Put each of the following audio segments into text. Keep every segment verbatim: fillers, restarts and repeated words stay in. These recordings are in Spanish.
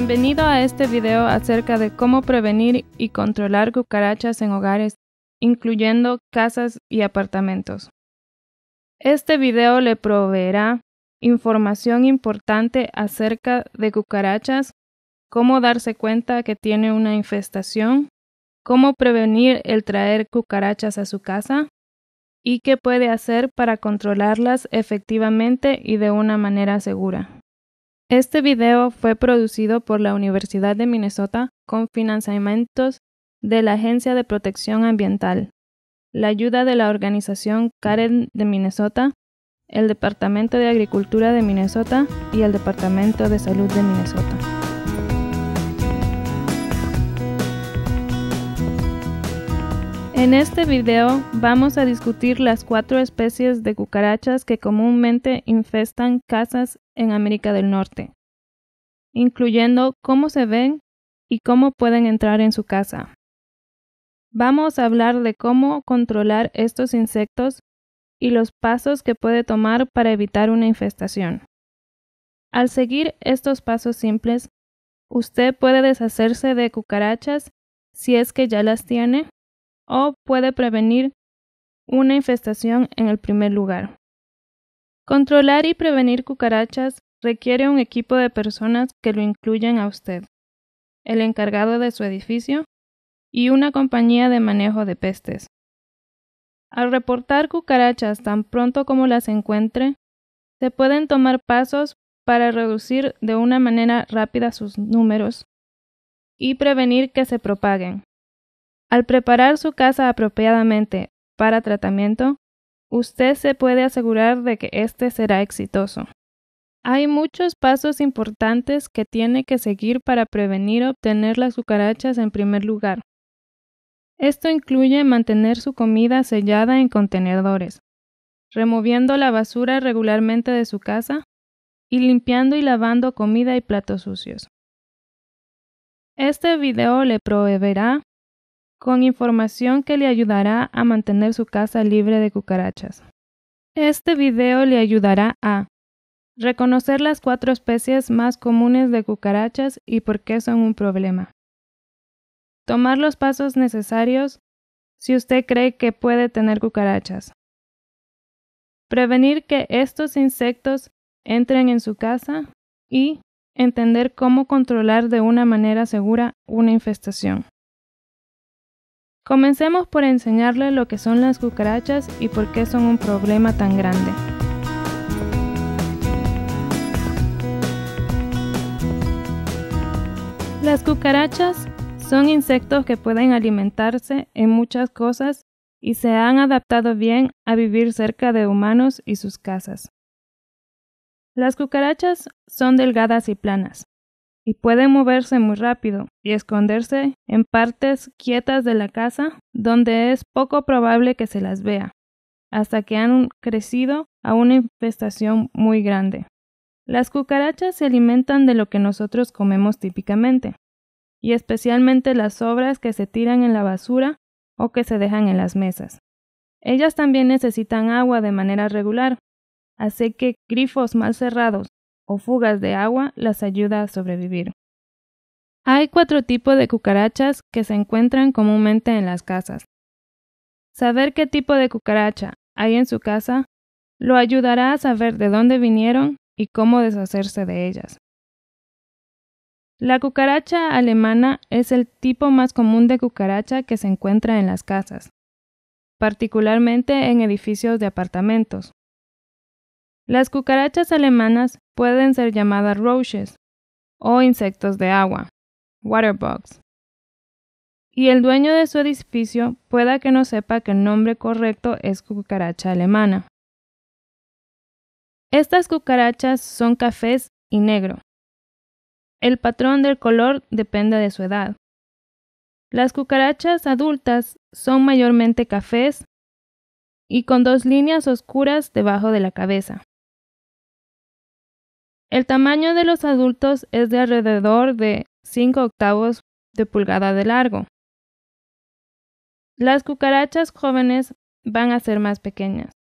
Bienvenido a este video acerca de cómo prevenir y controlar cucarachas en hogares, incluyendo casas y apartamentos. Este video le proveerá información importante acerca de cucarachas, cómo darse cuenta que tiene una infestación, cómo prevenir el traer cucarachas a su casa y qué puede hacer para controlarlas efectivamente y de una manera segura. Este video fue producido por la Universidad de Minnesota con financiamientos de la Agencia de Protección Ambiental, la ayuda de la organización Karen de Minnesota, el Departamento de Agricultura de Minnesota y el Departamento de Salud de Minnesota. En este video vamos a discutir las cuatro especies de cucarachas que comúnmente infestan casas en América del Norte, incluyendo cómo se ven y cómo pueden entrar en su casa. Vamos a hablar de cómo controlar estos insectos y los pasos que puede tomar para evitar una infestación. Al seguir estos pasos simples, usted puede deshacerse de cucarachas si es que ya las tiene, o puede prevenir una infestación en el primer lugar. Controlar y prevenir cucarachas requiere un equipo de personas que lo incluyan a usted, el encargado de su edificio y una compañía de manejo de pestes. Al reportar cucarachas tan pronto como las encuentre, se pueden tomar pasos para reducir de una manera rápida sus números y prevenir que se propaguen. Al preparar su casa apropiadamente para tratamiento, usted se puede asegurar de que este será exitoso. Hay muchos pasos importantes que tiene que seguir para prevenir obtener las cucarachas en primer lugar. Esto incluye mantener su comida sellada en contenedores, removiendo la basura regularmente de su casa y limpiando y lavando comida y platos sucios. Este video le proveerá con información que le ayudará a mantener su casa libre de cucarachas. Este video le ayudará a reconocer las cuatro especies más comunes de cucarachas y por qué son un problema. Tomar los pasos necesarios si usted cree que puede tener cucarachas. Prevenir que estos insectos entren en su casa y entender cómo controlar de una manera segura una infestación. Comencemos por enseñarle lo que son las cucarachas y por qué son un problema tan grande. Las cucarachas son insectos que pueden alimentarse en muchas cosas y se han adaptado bien a vivir cerca de humanos y sus casas. Las cucarachas son delgadas y planas, y pueden moverse muy rápido y esconderse en partes quietas de la casa donde es poco probable que se las vea, hasta que han crecido a una infestación muy grande. Las cucarachas se alimentan de lo que nosotros comemos típicamente, y especialmente las sobras que se tiran en la basura o que se dejan en las mesas. Ellas también necesitan agua de manera regular, así que grifos mal cerrados o fugas de agua las ayuda a sobrevivir. Hay cuatro tipos de cucarachas que se encuentran comúnmente en las casas. Saber qué tipo de cucaracha hay en su casa lo ayudará a saber de dónde vinieron y cómo deshacerse de ellas. La cucaracha alemana es el tipo más común de cucaracha que se encuentra en las casas, particularmente en edificios de apartamentos. Las cucarachas alemanas pueden ser llamadas roaches o insectos de agua, water bugs, y el dueño de su edificio pueda que no sepa que el nombre correcto es cucaracha alemana. Estas cucarachas son cafés y negro. El patrón del color depende de su edad. Las cucarachas adultas son mayormente cafés y con dos líneas oscuras debajo de la cabeza. El tamaño de los adultos es de alrededor de cinco octavos de pulgada de largo. Las cucarachas jóvenes van a ser más pequeñas.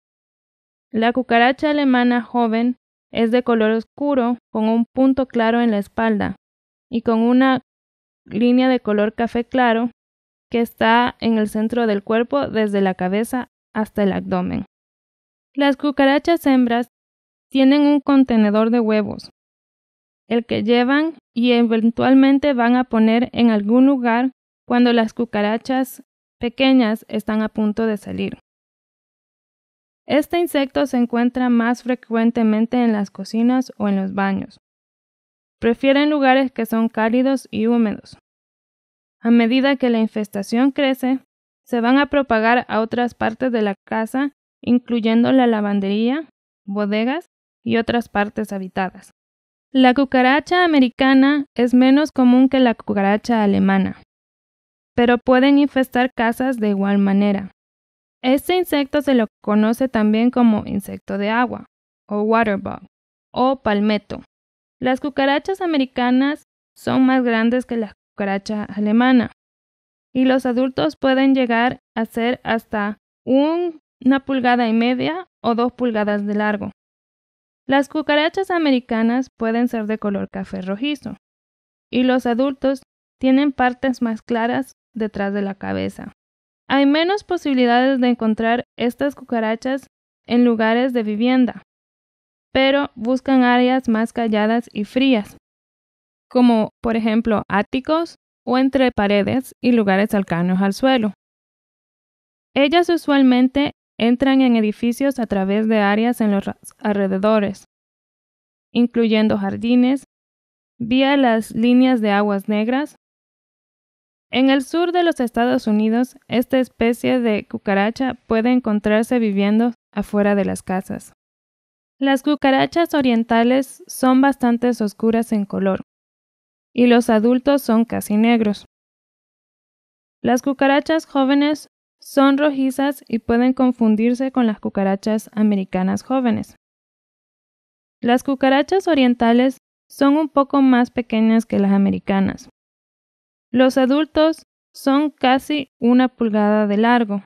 La cucaracha alemana joven es de color oscuro con un punto claro en la espalda y con una línea de color café claro que está en el centro del cuerpo desde la cabeza hasta el abdomen. Las cucarachas hembras tienen un contenedor de huevos, el que llevan y eventualmente van a poner en algún lugar cuando las cucarachas pequeñas están a punto de salir. Este insecto se encuentra más frecuentemente en las cocinas o en los baños. Prefieren lugares que son cálidos y húmedos. A medida que la infestación crece, se van a propagar a otras partes de la casa, incluyendo la lavandería, bodegas y otras partes habitadas. La cucaracha americana es menos común que la cucaracha alemana, pero pueden infestar casas de igual manera. Este insecto se lo conoce también como insecto de agua, o water bug, o palmeto. Las cucarachas americanas son más grandes que la cucaracha alemana, y los adultos pueden llegar a ser hasta un una pulgada y media o dos pulgadas de largo. Las cucarachas americanas pueden ser de color café rojizo, y los adultos tienen partes más claras detrás de la cabeza. Hay menos posibilidades de encontrar estas cucarachas en lugares de vivienda, pero buscan áreas más calladas y frías, como por ejemplo áticos o entre paredes y lugares cercanos al suelo. Ellas usualmente entran en edificios a través de áreas en los alrededores, incluyendo jardines, vía las líneas de aguas negras. En el sur de los Estados Unidos, esta especie de cucaracha puede encontrarse viviendo afuera de las casas. Las cucarachas orientales son bastante oscuras en color, y los adultos son casi negros. Las cucarachas jóvenes son rojizas y pueden confundirse con las cucarachas americanas jóvenes. Las cucarachas orientales son un poco más pequeñas que las americanas. Los adultos son casi una pulgada de largo.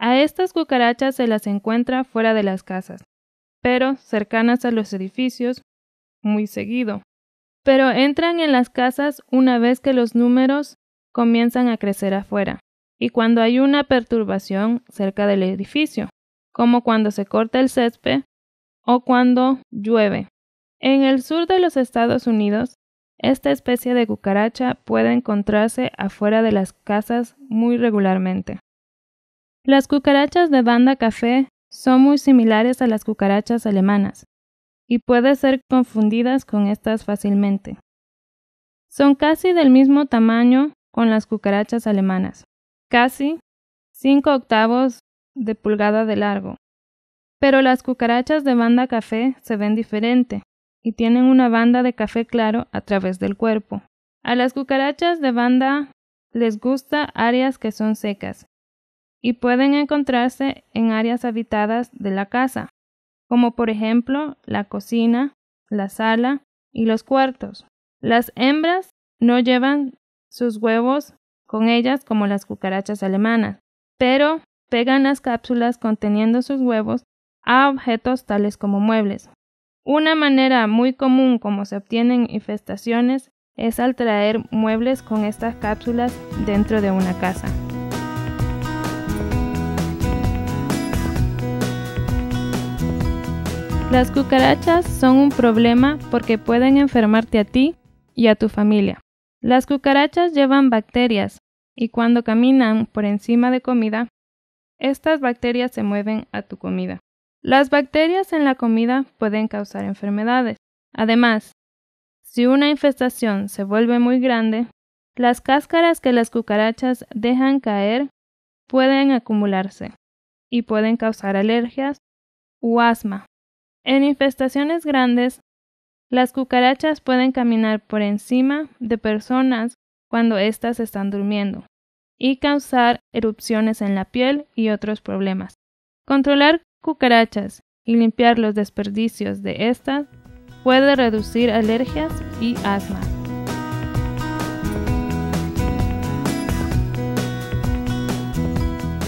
A estas cucarachas se las encuentra fuera de las casas, pero cercanas a los edificios, muy seguido. Pero entran en las casas una vez que los números comienzan a crecer afuera, y cuando hay una perturbación cerca del edificio, como cuando se corta el césped o cuando llueve. En el sur de los Estados Unidos, esta especie de cucaracha puede encontrarse afuera de las casas muy regularmente. Las cucarachas de banda café son muy similares a las cucarachas alemanas y pueden ser confundidas con estas fácilmente. Son casi del mismo tamaño con las cucarachas alemanas, casi cinco octavos de pulgada de largo. Pero las cucarachas de banda café se ven diferente y tienen una banda de café claro a través del cuerpo. A las cucarachas de banda les gusta áreas que son secas y pueden encontrarse en áreas habitadas de la casa, como por ejemplo la cocina, la sala y los cuartos. Las hembras no llevan sus huevos con ellas como las cucarachas alemanas, pero pegan las cápsulas conteniendo sus huevos a objetos tales como muebles. Una manera muy común como se obtienen infestaciones es al traer muebles con estas cápsulas dentro de una casa. Las cucarachas son un problema porque pueden enfermarte a ti y a tu familia. Las cucarachas llevan bacterias y cuando caminan por encima de comida, estas bacterias se mueven a tu comida. Las bacterias en la comida pueden causar enfermedades. Además, si una infestación se vuelve muy grande, las cáscaras que las cucarachas dejan caer pueden acumularse y pueden causar alergias u asma. En infestaciones grandes, las cucarachas pueden caminar por encima de personas cuando éstas están durmiendo y causar erupciones en la piel y otros problemas. Controlar cucarachas y limpiar los desperdicios de estas puede reducir alergias y asma.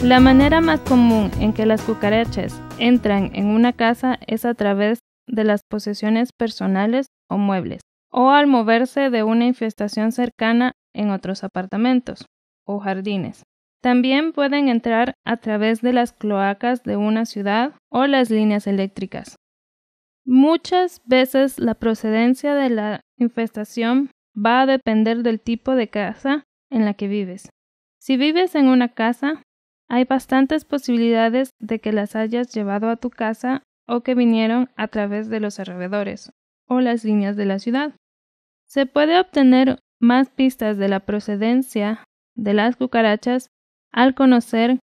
La manera más común en que las cucarachas entran en una casa es a través de de las posesiones personales o muebles, o al moverse de una infestación cercana en otros apartamentos o jardines. También pueden entrar a través de las cloacas de una ciudad o las líneas eléctricas. Muchas veces la procedencia de la infestación va a depender del tipo de casa en la que vives. Si vives en una casa, hay bastantes posibilidades de que las hayas llevado a tu casa o que vinieron a través de los alrededores o las líneas de la ciudad. Se puede obtener más pistas de la procedencia de las cucarachas al conocer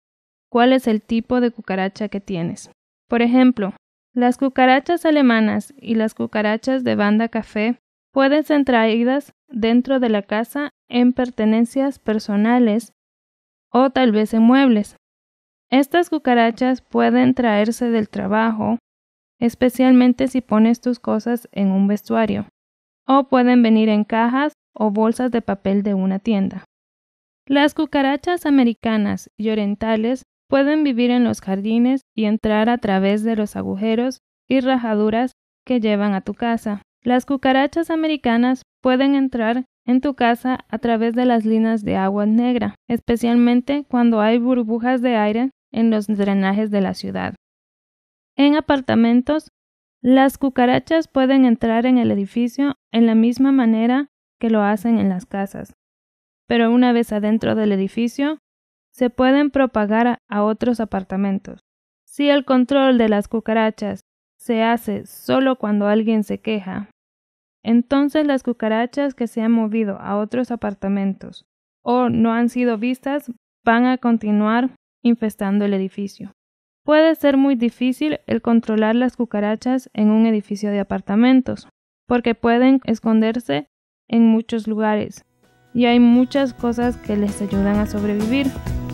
cuál es el tipo de cucaracha que tienes. Por ejemplo, las cucarachas alemanas y las cucarachas de banda café pueden ser traídas dentro de la casa en pertenencias personales o tal vez en muebles. Estas cucarachas pueden traerse del trabajo, especialmente si pones tus cosas en un vestuario, o pueden venir en cajas o bolsas de papel de una tienda. Las cucarachas americanas y orientales pueden vivir en los jardines y entrar a través de los agujeros y rajaduras que llevan a tu casa. Las cucarachas americanas pueden entrar en tu casa a través de las líneas de agua negra, especialmente cuando hay burbujas de aire en los drenajes de la ciudad. En apartamentos, las cucarachas pueden entrar en el edificio en la misma manera que lo hacen en las casas, pero una vez adentro del edificio, se pueden propagar a otros apartamentos. Si el control de las cucarachas se hace solo cuando alguien se queja, entonces las cucarachas que se han movido a otros apartamentos o no han sido vistas van a continuar infestando el edificio. Puede ser muy difícil el controlar las cucarachas en un edificio de apartamentos, porque pueden esconderse en muchos lugares y hay muchas cosas que les ayudan a sobrevivir,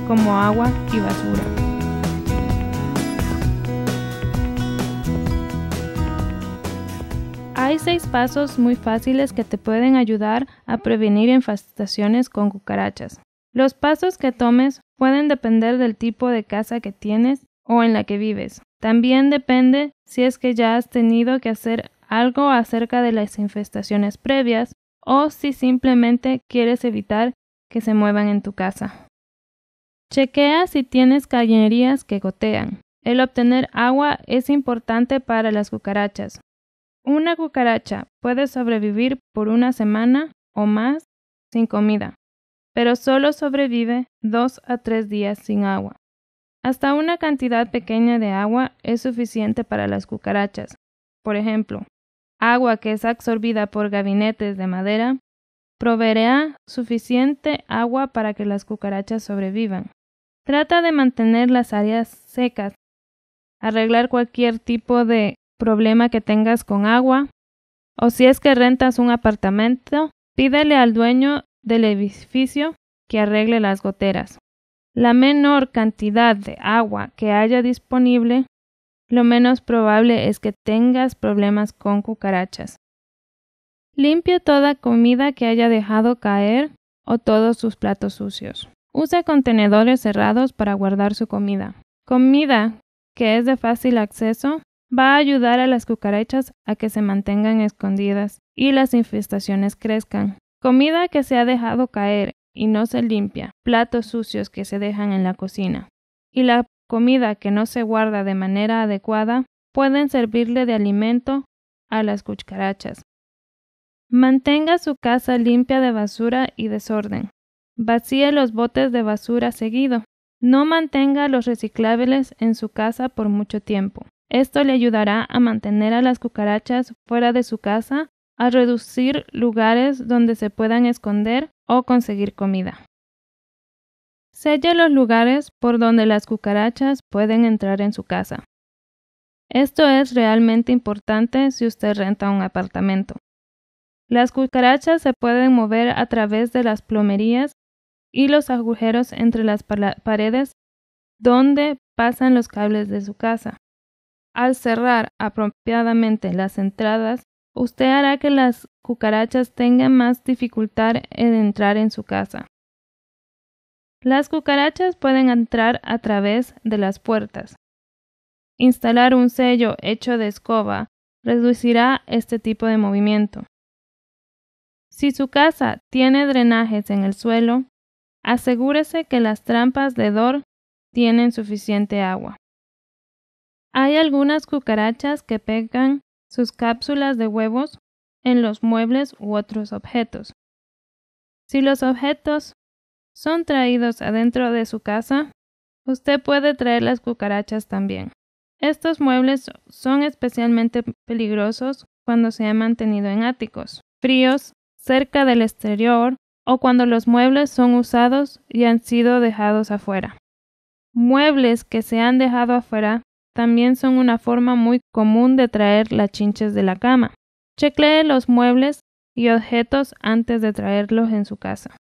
como agua y basura. Hay seis pasos muy fáciles que te pueden ayudar a prevenir infestaciones con cucarachas. Los pasos que tomes pueden depender del tipo de casa que tienes o en la que vives. También depende si es que ya has tenido que hacer algo acerca de las infestaciones previas o si simplemente quieres evitar que se muevan en tu casa. Chequea si tienes cañerías que gotean. El obtener agua es importante para las cucarachas. Una cucaracha puede sobrevivir por una semana o más sin comida, pero solo sobrevive dos a tres días sin agua. Hasta una cantidad pequeña de agua es suficiente para las cucarachas. Por ejemplo, agua que es absorbida por gabinetes de madera proveerá suficiente agua para que las cucarachas sobrevivan. Trata de mantener las áreas secas, arreglar cualquier tipo de problema que tengas con agua, o si es que rentas un apartamento, pídele al dueño del edificio que arregle las goteras. La menor cantidad de agua que haya disponible, lo menos probable es que tengas problemas con cucarachas. Limpia toda comida que haya dejado caer o todos sus platos sucios. Usa contenedores cerrados para guardar su comida. Comida que es de fácil acceso va a ayudar a las cucarachas a que se mantengan escondidas y las infestaciones crezcan. Comida que se ha dejado caer y no se limpia, platos sucios que se dejan en la cocina y la comida que no se guarda de manera adecuada pueden servirle de alimento a las cucarachas. Mantenga su casa limpia de basura y desorden. Vacíe los botes de basura seguido. No mantenga los reciclables en su casa por mucho tiempo. Esto le ayudará a mantener a las cucarachas fuera de su casa, a reducir lugares donde se puedan esconder o conseguir comida. Sella los lugares por donde las cucarachas pueden entrar en su casa. Esto es realmente importante si usted renta un apartamento. Las cucarachas se pueden mover a través de las plomerías y los agujeros entre las paredes donde pasan los cables de su casa. Al cerrar apropiadamente las entradas, usted hará que las cucarachas tengan más dificultad en entrar en su casa. Las cucarachas pueden entrar a través de las puertas. Instalar un sello hecho de escoba reducirá este tipo de movimiento. Si su casa tiene drenajes en el suelo, asegúrese que las trampas de Dor tienen suficiente agua. Hay algunas cucarachas que pegan sus cápsulas de huevos en los muebles u otros objetos. Si los objetos son traídos adentro de su casa, usted puede traer las cucarachas también. Estos muebles son especialmente peligrosos cuando se han mantenido en áticos fríos, cerca del exterior, o cuando los muebles son usados y han sido dejados afuera. Muebles que se han dejado afuera también son una forma muy común de traer las chinches de la cama. Checlee los muebles y objetos antes de traerlos en su casa.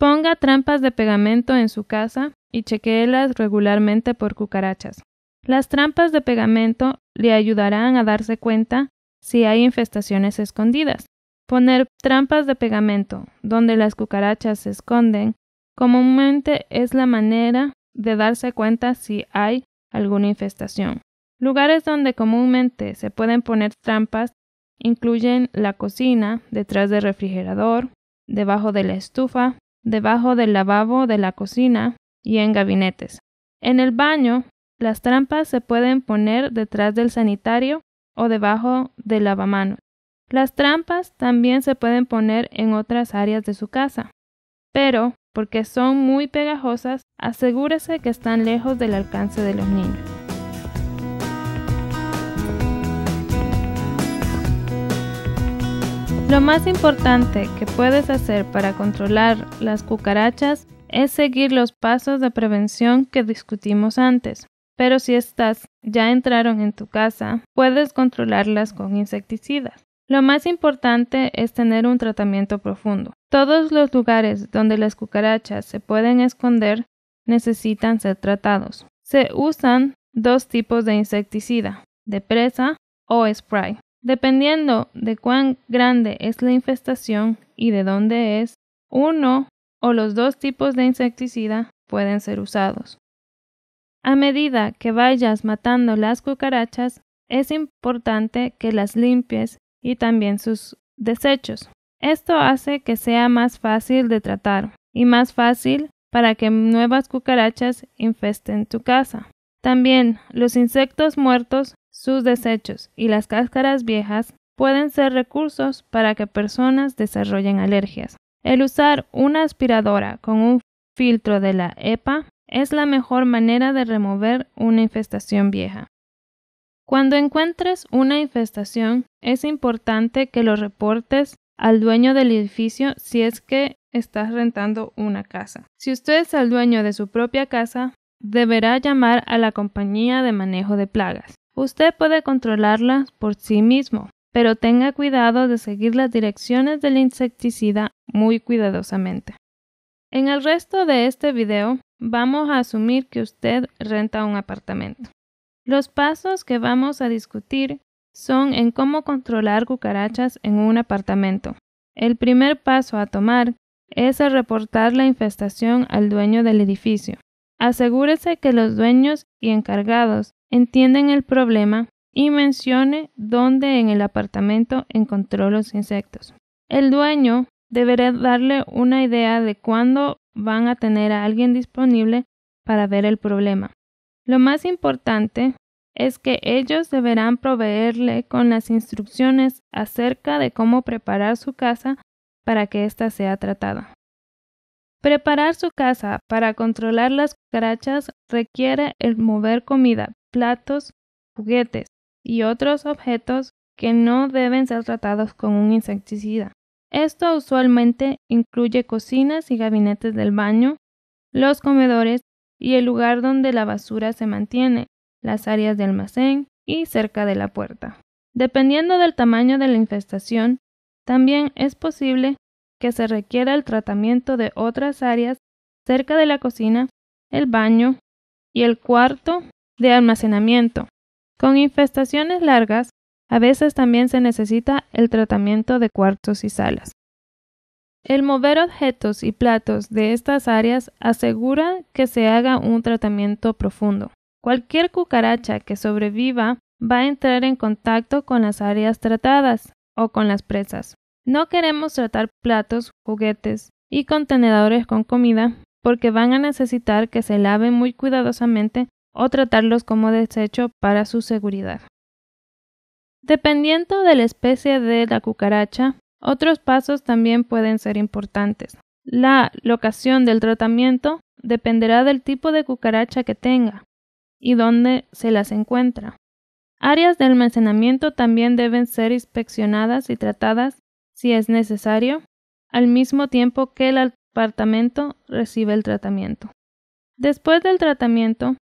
Ponga trampas de pegamento en su casa y chequéelas regularmente por cucarachas. Las trampas de pegamento le ayudarán a darse cuenta si hay infestaciones escondidas. Poner trampas de pegamento donde las cucarachas se esconden comúnmente es la manera de darse cuenta si hay alguna infestación. Lugares donde comúnmente se pueden poner trampas incluyen la cocina, detrás del refrigerador, debajo de la estufa, debajo del lavabo de la cocina y en gabinetes. En el baño, las trampas se pueden poner detrás del sanitario o debajo del lavamanos. Las trampas también se pueden poner en otras áreas de su casa, pero porque son muy pegajosas, asegúrese que están lejos del alcance de los niños. Lo más importante que puedes hacer para controlar las cucarachas es seguir los pasos de prevención que discutimos antes. Pero si estas ya entraron en tu casa, puedes controlarlas con insecticidas. Lo más importante es tener un tratamiento profundo. Todos los lugares donde las cucarachas se pueden esconder necesitan ser tratados. Se usan dos tipos de insecticida, de presa o spray. Dependiendo de cuán grande es la infestación y de dónde es, uno o los dos tipos de insecticida pueden ser usados. A medida que vayas matando las cucarachas, es importante que las limpies y también sus desechos. Esto hace que sea más fácil de tratar y más fácil para que nuevas cucarachas infesten tu casa. También los insectos muertos, sus desechos y las cáscaras viejas pueden ser recursos para que personas desarrollen alergias. El usar una aspiradora con un filtro de la E P A es la mejor manera de remover una infestación vieja. Cuando encuentres una infestación, es importante que lo reportes al dueño del edificio si es que estás rentando una casa. Si usted es el dueño de su propia casa, deberá llamar a la compañía de manejo de plagas. Usted puede controlarlas por sí mismo, pero tenga cuidado de seguir las direcciones del insecticida muy cuidadosamente. En el resto de este video, vamos a asumir que usted renta un apartamento. Los pasos que vamos a discutir son en cómo controlar cucarachas en un apartamento. El primer paso a tomar es el reportar la infestación al dueño del edificio. Asegúrese que los dueños y encargados entiendan el problema y mencione dónde en el apartamento encontró los insectos. El dueño deberá darle una idea de cuándo van a tener a alguien disponible para ver el problema. Lo más importante es que ellos deberán proveerle con las instrucciones acerca de cómo preparar su casa para que ésta sea tratada. Preparar su casa para controlar las cucarachas requiere el mover comida, platos, juguetes y otros objetos que no deben ser tratados con un insecticida. Esto usualmente incluye cocinas y gabinetes del baño, los comedores y el lugar donde la basura se mantiene, las áreas de almacén y cerca de la puerta. Dependiendo del tamaño de la infestación, también es posible que se requiera el tratamiento de otras áreas cerca de la cocina, el baño y el cuarto de almacenamiento. Con infestaciones largas, a veces también se necesita el tratamiento de cuartos y salas. El mover objetos y platos de estas áreas asegura que se haga un tratamiento profundo. Cualquier cucaracha que sobreviva va a entrar en contacto con las áreas tratadas o con las presas. No queremos tratar platos, juguetes y contenedores con comida porque van a necesitar que se laven muy cuidadosamente o tratarlos como desecho para su seguridad. Dependiendo de la especie de la cucaracha, otros pasos también pueden ser importantes. La locación del tratamiento dependerá del tipo de cucaracha que tenga y dónde se las encuentra. Áreas de almacenamiento también deben ser inspeccionadas y tratadas si es necesario, al mismo tiempo que el departamento recibe el tratamiento. Después del tratamiento,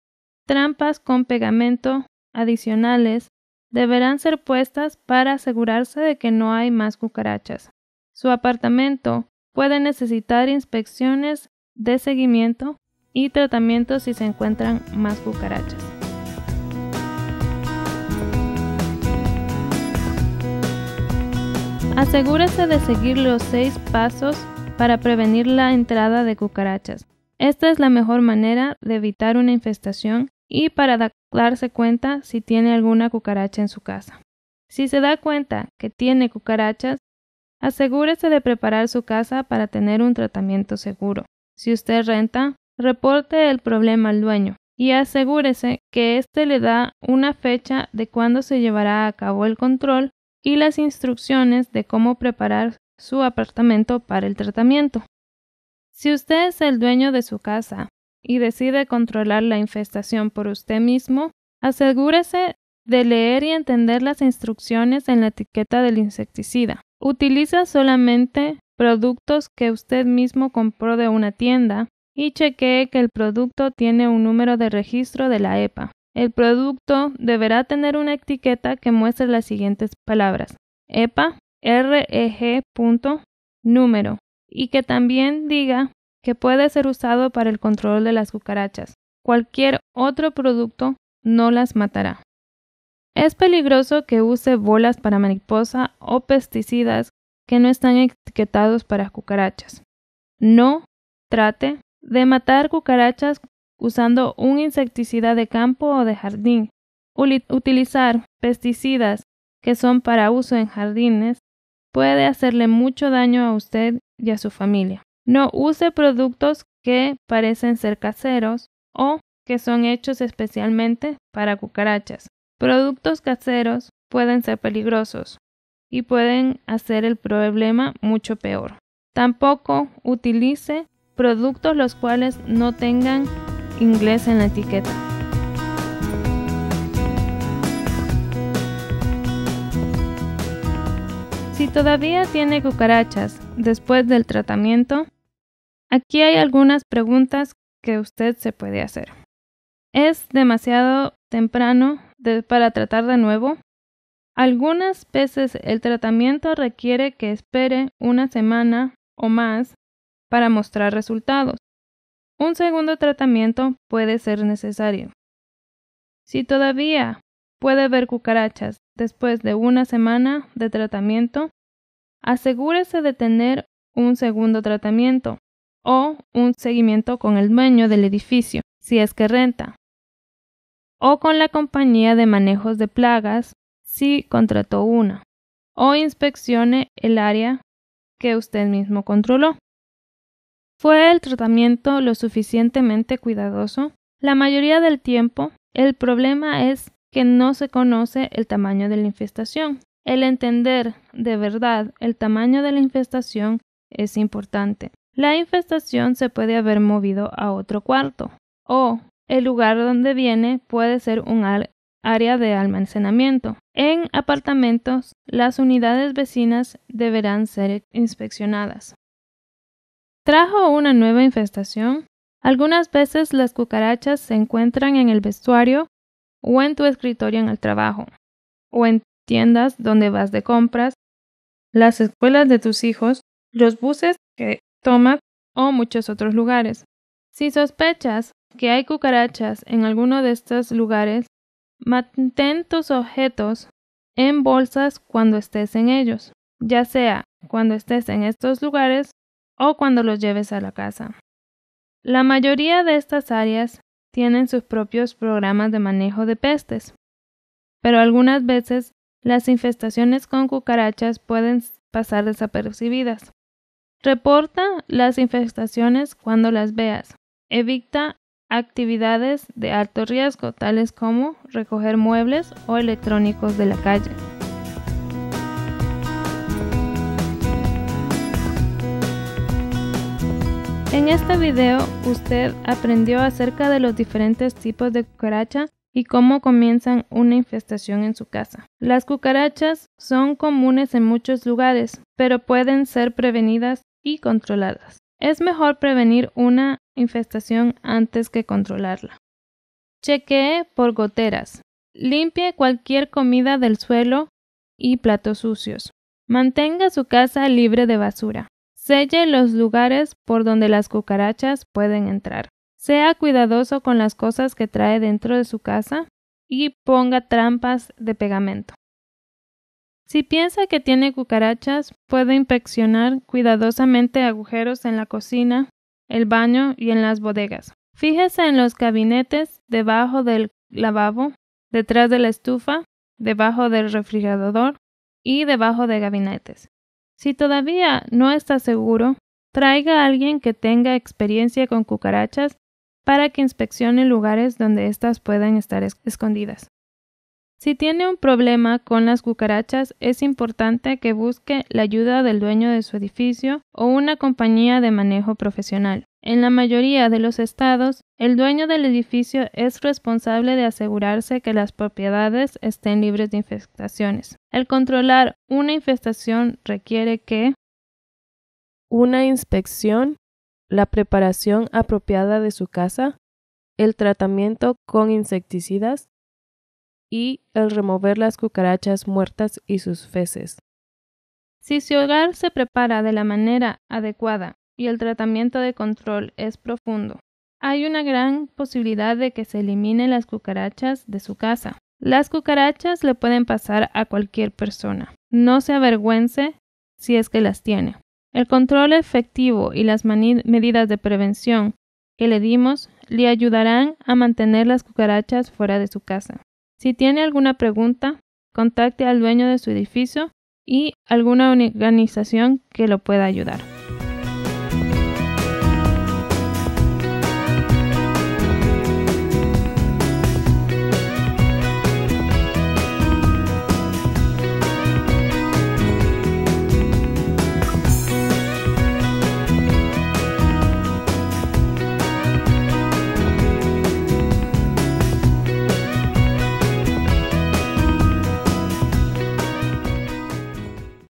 trampas con pegamento adicionales deberán ser puestas para asegurarse de que no hay más cucarachas. Su apartamento puede necesitar inspecciones de seguimiento y tratamiento si se encuentran más cucarachas. Asegúrese de seguir los seis pasos para prevenir la entrada de cucarachas. Esta es la mejor manera de evitar una infestación y para darse cuenta si tiene alguna cucaracha en su casa. Si se da cuenta que tiene cucarachas, asegúrese de preparar su casa para tener un tratamiento seguro. Si usted renta, reporte el problema al dueño y asegúrese que éste le da una fecha de cuándo se llevará a cabo el control y las instrucciones de cómo preparar su apartamento para el tratamiento. Si usted es el dueño de su casa y decide controlar la infestación por usted mismo, asegúrese de leer y entender las instrucciones en la etiqueta del insecticida. Utiliza solamente productos que usted mismo compró de una tienda y chequee que el producto tiene un número de registro de la E P A. El producto deberá tener una etiqueta que muestre las siguientes palabras: E P A, R E G. número, y que también diga que puede ser usado para el control de las cucarachas. Cualquier otro producto no las matará. Es peligroso que use bolas para mariposa o pesticidas que no están etiquetados para cucarachas. No trate de matar cucarachas usando un insecticida de campo o de jardín. Utilizar pesticidas que son para uso en jardines puede hacerle mucho daño a usted y a su familia. No use productos que parecen ser caseros o que son hechos especialmente para cucarachas. Productos caseros pueden ser peligrosos y pueden hacer el problema mucho peor. Tampoco utilice productos los cuales no tengan inglés en la etiqueta. Si todavía tiene cucarachas después del tratamiento, aquí hay algunas preguntas que usted se puede hacer. ¿Es demasiado temprano de, para tratar de nuevo? Algunas veces el tratamiento requiere que espere una semana o más para mostrar resultados. Un segundo tratamiento puede ser necesario. Si todavía puede ver cucarachas después de una semana de tratamiento, asegúrese de tener un segundo tratamiento o un seguimiento con el dueño del edificio, si es que renta, o con la compañía de manejos de plagas si contrató una, o inspeccione el área que usted mismo controló. ¿Fue el tratamiento lo suficientemente cuidadoso? La mayoría del tiempo, el problema es que no se conoce el tamaño de la infestación. El entender de verdad el tamaño de la infestación es importante. La infestación se puede haber movido a otro cuarto, o el lugar donde viene puede ser un área de almacenamiento. En apartamentos, las unidades vecinas deberán ser inspeccionadas. ¿Trajo una nueva infestación? Algunas veces las cucarachas se encuentran en el vestuario o en tu escritorio en el trabajo, o en tiendas donde vas de compras, las escuelas de tus hijos, los buses que tomas o muchos otros lugares. Si sospechas que hay cucarachas en alguno de estos lugares, mantén tus objetos en bolsas cuando estés en ellos, ya sea cuando estés en estos lugares o cuando los lleves a la casa. La mayoría de estas áreas tienen sus propios programas de manejo de pestes, pero algunas veces las infestaciones con cucarachas pueden pasar desapercibidas. Reporta las infestaciones cuando las veas. Evita actividades de alto riesgo, tales como recoger muebles o electrónicos de la calle. En este video usted aprendió acerca de los diferentes tipos de cucaracha y cómo comienzan una infestación en su casa. Las cucarachas son comunes en muchos lugares, pero pueden ser prevenidas y controladas. Es mejor prevenir una infestación antes que controlarla. Chequee por goteras. Limpie cualquier comida del suelo y platos sucios. Mantenga su casa libre de basura. Selle los lugares por donde las cucarachas pueden entrar. Sea cuidadoso con las cosas que trae dentro de su casa y ponga trampas de pegamento. Si piensa que tiene cucarachas, puede inspeccionar cuidadosamente agujeros en la cocina, el baño y en las bodegas. Fíjese en los gabinetes, debajo del lavabo, detrás de la estufa, debajo del refrigerador y debajo de gabinetes. Si todavía no está seguro, traiga a alguien que tenga experiencia con cucarachas para que inspeccione lugares donde éstas puedan estar escondidas. Si tiene un problema con las cucarachas, es importante que busque la ayuda del dueño de su edificio o una compañía de manejo profesional. En la mayoría de los estados, el dueño del edificio es responsable de asegurarse que las propiedades estén libres de infestaciones. El controlar una infestación requiere que una inspección, la preparación apropiada de su casa, el tratamiento con insecticidas y el remover las cucarachas muertas y sus feces. Si su hogar se prepara de la manera adecuada y el tratamiento de control es profundo, hay una gran posibilidad de que se eliminen las cucarachas de su casa. Las cucarachas le pueden pasar a cualquier persona. No se avergüence si es que las tiene. El control efectivo y las medidas de prevención que le dimos le ayudarán a mantener las cucarachas fuera de su casa. Si tiene alguna pregunta, contacte al dueño de su edificio y alguna organización que lo pueda ayudar.